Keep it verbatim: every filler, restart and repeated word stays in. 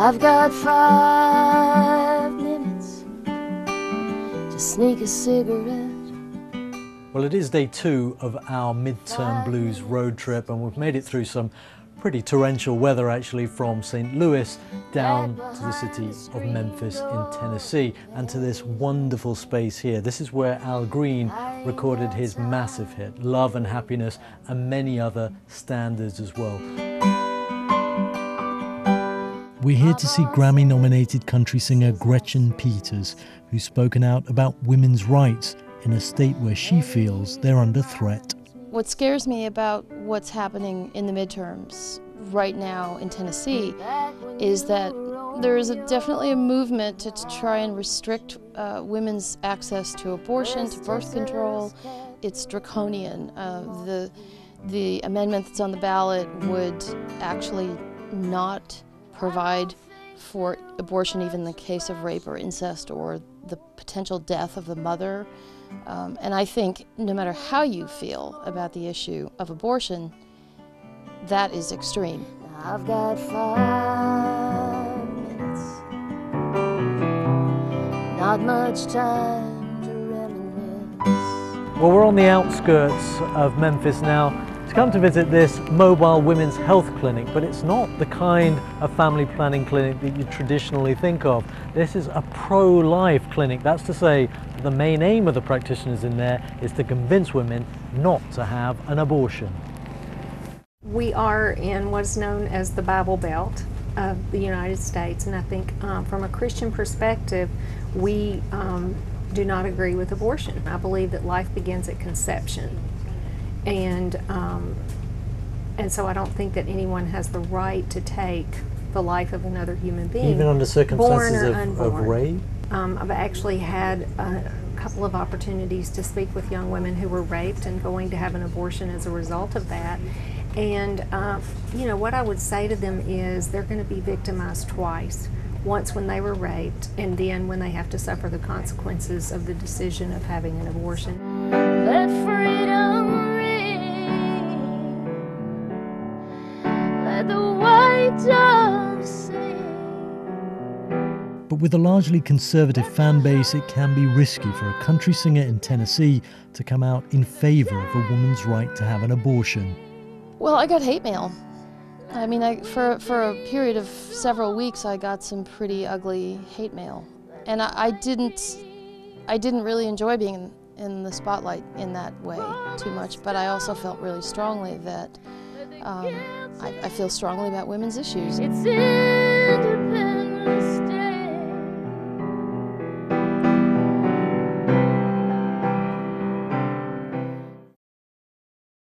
I've got five minutes to sneak a cigarette. Well, it is day two of our midterm blues road trip, and we've made it through some pretty torrential weather actually, from Saint Louis down to the city of Memphis in Tennessee and to this wonderful space here. This is where Al Green recorded his massive hit, Love and Happiness, and many other standards as well. We're here to see Grammy-nominated country singer Gretchen Peters, who's spoken out about women's rights in a state where she feels they're under threat. What scares me about what's happening in the midterms right now in Tennessee is that there is a, definitely a movement to, to try and restrict uh, women's access to abortion, to birth control. It's draconian. Uh, the, the amendment that's on the ballot would actually not provide for abortion even in the case of rape or incest or the potential death of the mother. Um, and I think no matter how you feel about the issue of abortion, that is extreme. I've got five minutes, not much time to reminisce. Well, we're on the outskirts of Memphis now to come to visit this mobile women's health clinic, but it's not the kind of family planning clinic that you traditionally think of. This is a pro-life clinic. That's to say, the main aim of the practitioners in there is to convince women not to have an abortion. We are in what's known as the Bible Belt of the United States, and I think um, from a Christian perspective, we um, do not agree with abortion. I believe that life begins at conception. And um, and so I don't think that anyone has the right to take the life of another human being, even under circumstances of, of rape. Um, I've actually had a couple of opportunities to speak with young women who were raped and going to have an abortion as a result of that. And uh, you know what I would say to them is they're going to be victimized twice: once when they were raped, and then when they have to suffer the consequences of the decision of having an abortion. Let freedom. But with a largely conservative fan base, it can be risky for a country singer in Tennessee to come out in favor of a woman's right to have an abortion. Well, I got hate mail. I mean, I, for, for a period of several weeks, I got some pretty ugly hate mail. And I, I, didn't, I didn't really enjoy being in, in the spotlight in that way too much, but I also felt really strongly that Um, I, I feel strongly about women's issues. It's